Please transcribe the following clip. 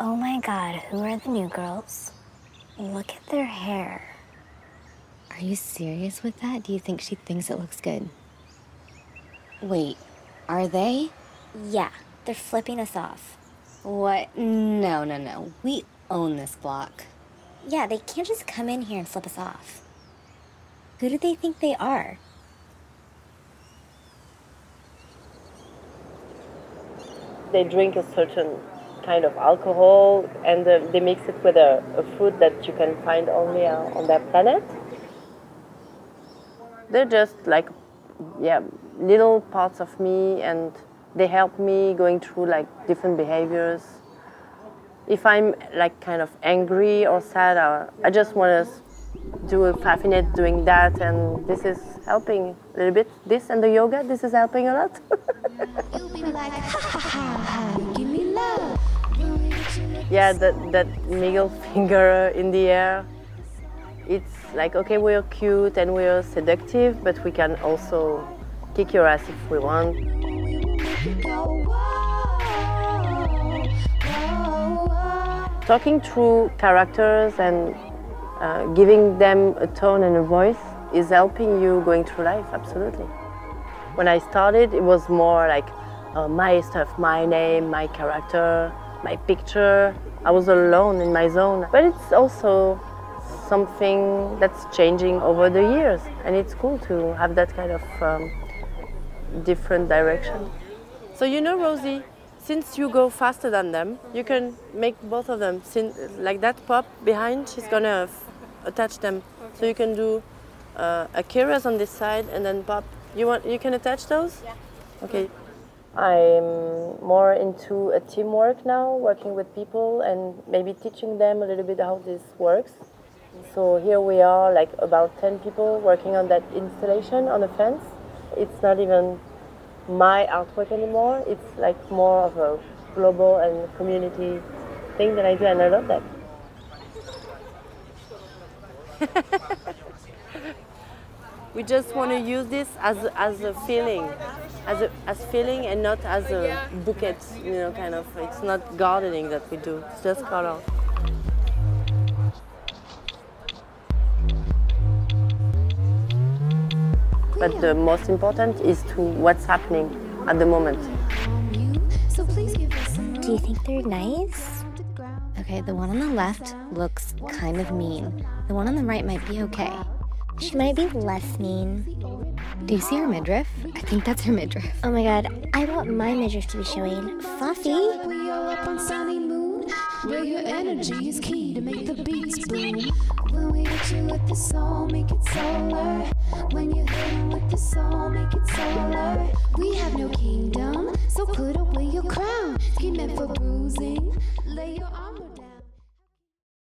Oh my God, who are the new girls? Look at their hair. Are you serious with that? Do you think she thinks it looks good? Wait, are they? Yeah, they're flipping us off. What? No. We own this block. Yeah, they can't just come in here and flip us off. Who do they think they are? They drink a certain kind of alcohol and they mix it with a food that you can find only on that planet. They're just like, yeah, little parts of me, and they help me going through like different behaviors. If I'm like kind of angry or sad, I just want to do a Fafinet doing that, and this is helping a little bit. This and the yoga, this is helping a lot. You'll be like, ha ha ha ha, give me love. Yeah, that middle finger in the air. It's like, okay, we're cute and we're seductive, but we can also kick your ass if we want. Talking through characters and giving them a tone and a voice is helping you going through life, absolutely. When I started, it was more like my stuff, my name, my character, my picture. I was alone in my zone, but it's also something that's changing over the years, and it's cool to have that kind of different direction. So you know, Rosie, since you go faster than them, you can make both of them. Since, like that pop behind, she's gonna attach them. Okay. So you can do Akira's on this side and then pop. You can attach those? Yeah. Okay. I'm more into a teamwork now, working with people and maybe teaching them a little bit how this works. So here we are, like about 10 people working on that installation on the fence. It's not even my artwork anymore. It's like more of a global and community thing that I do, and I love that. We just want to use this as a feeling and not as a bouquet, you know, kind of. It's not gardening that we do, it's just color. But the most important is to what's happening at the moment. Do you think they're nice? Okay, the one on the left looks kind of mean. The one on the right might be okay. She might be less mean. Do you see her midriff? I think that's her midriff. Oh my God, I want my midriff to be showing. Fafi? We are up on sunny moon, where your energy is key to make the beats bloom. When we hit you with the soul, make it solar. When you hit him with the soul, make it solar. We have no kingdom, so put away your crown. He meant for bruising. Lay your arm.